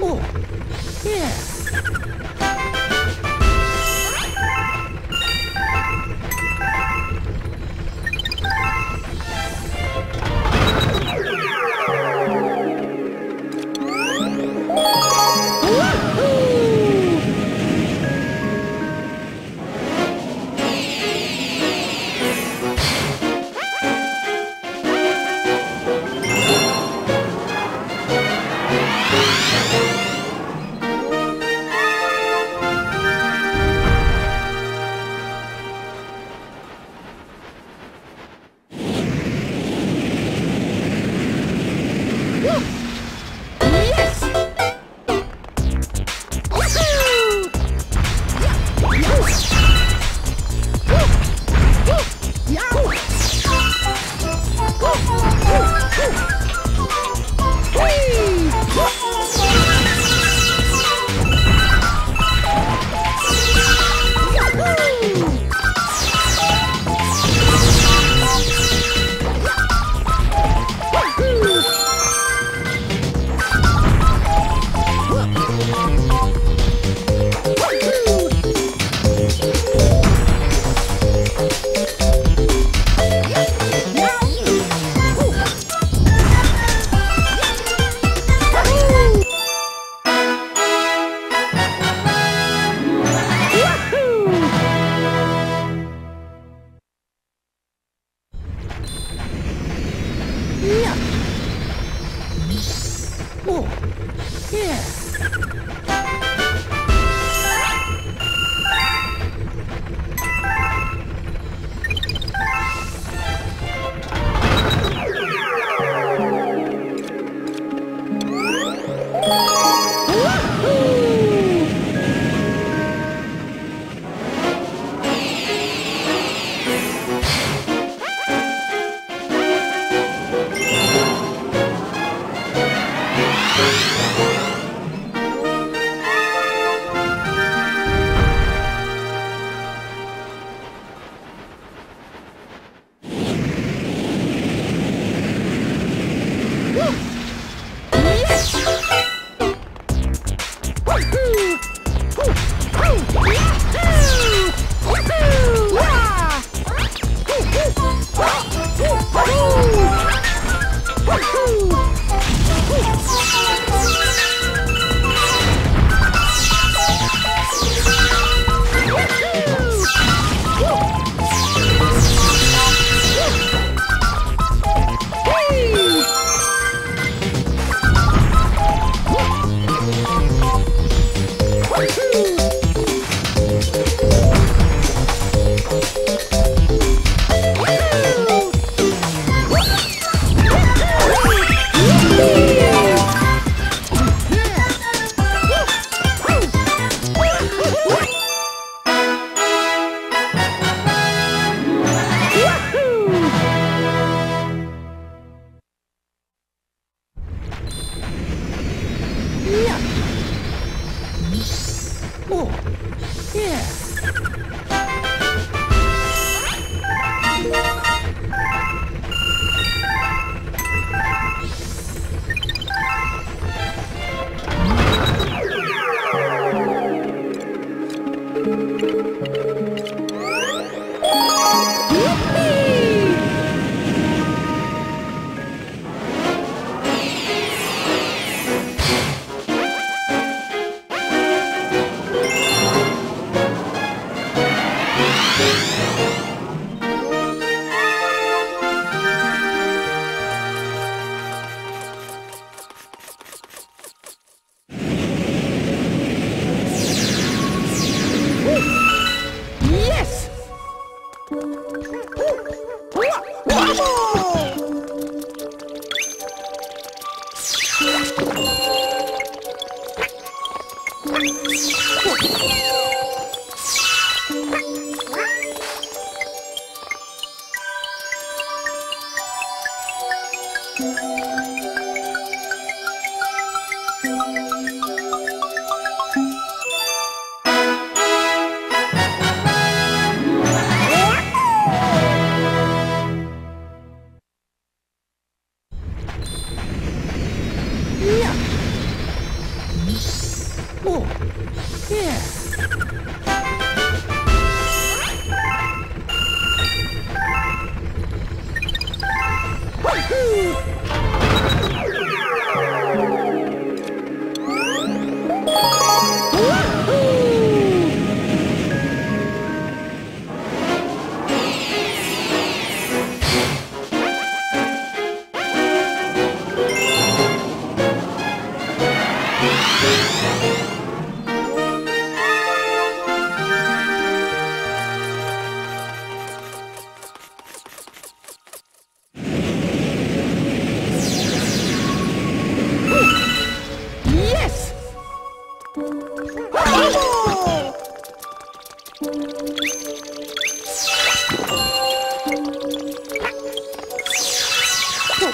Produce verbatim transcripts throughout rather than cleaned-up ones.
Oh, yeah. Oh,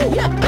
Woo!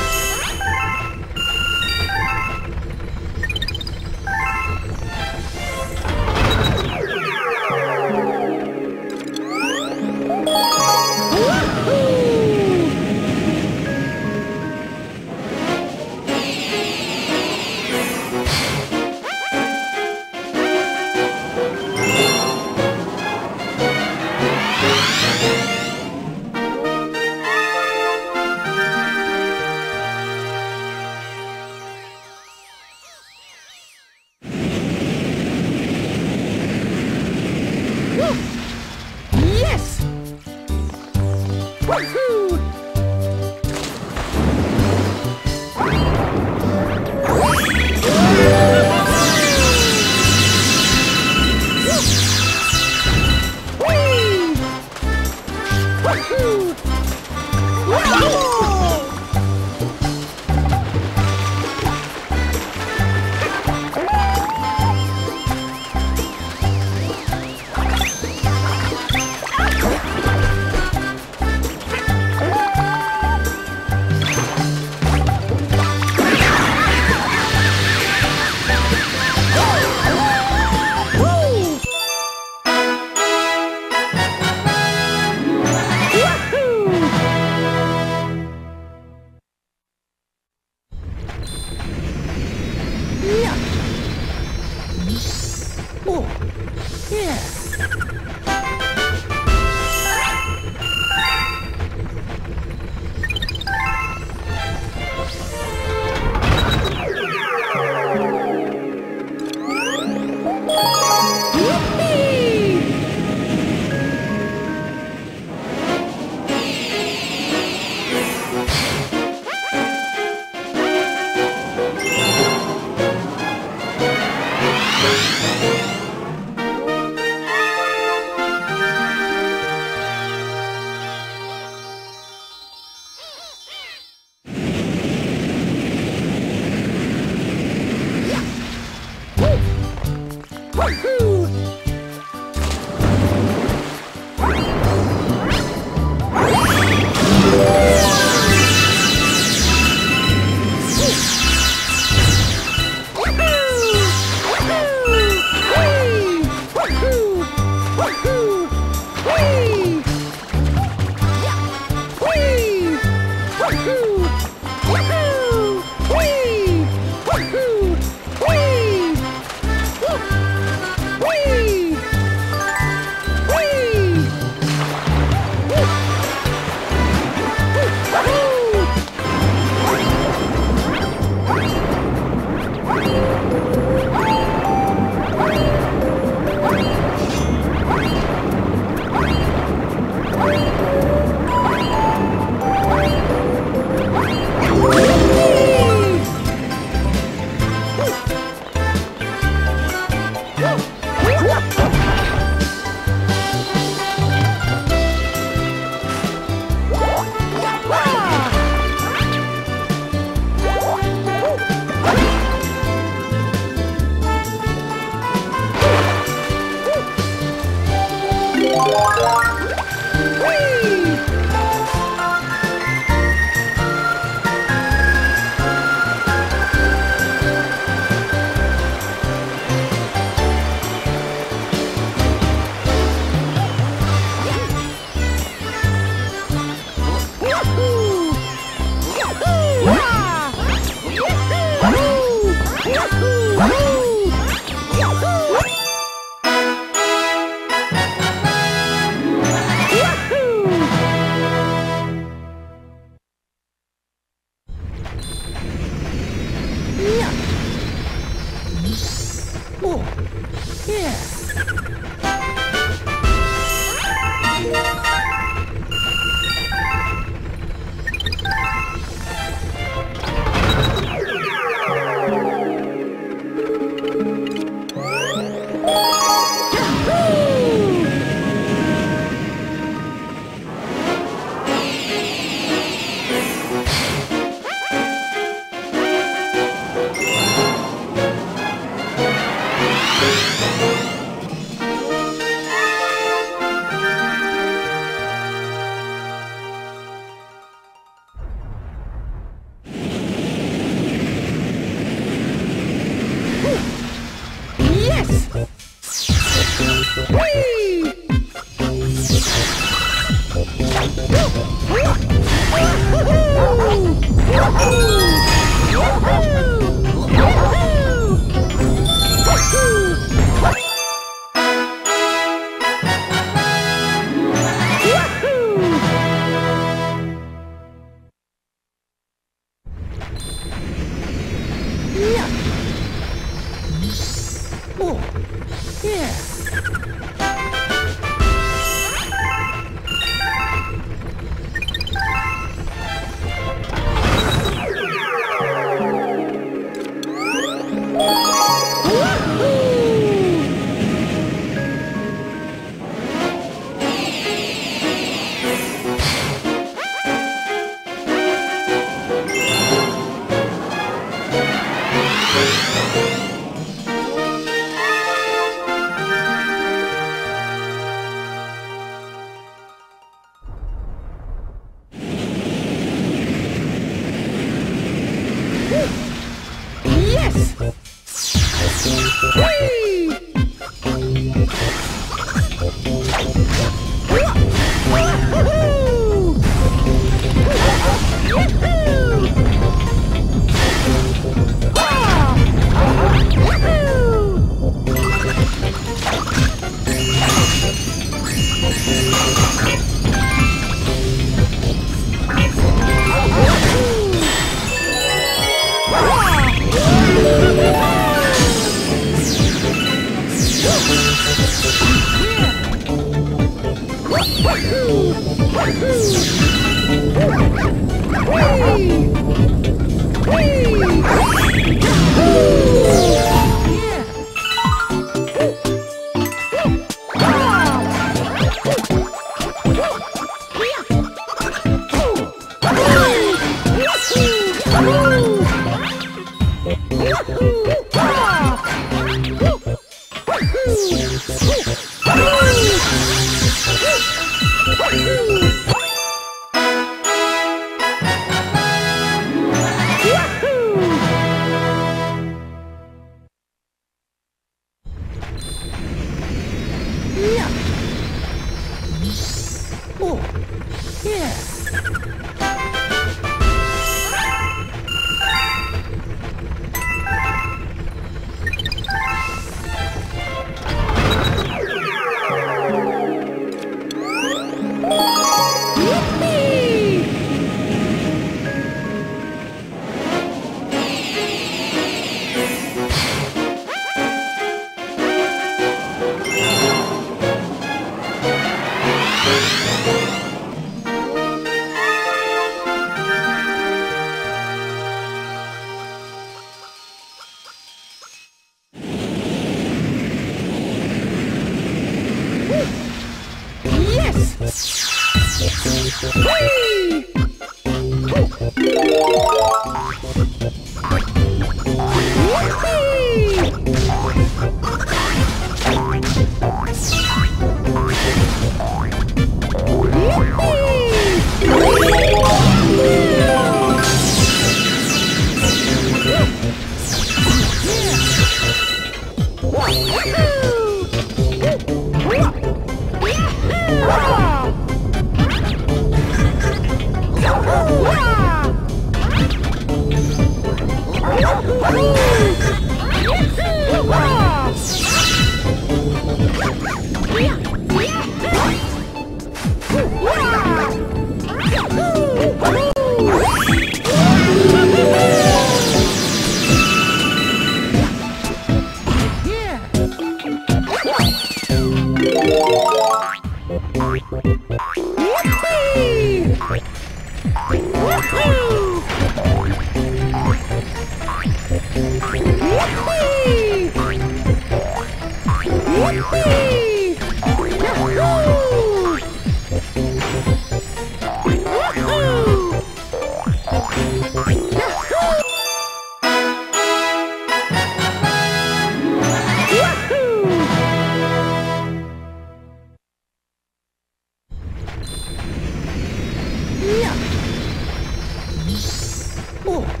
Oh.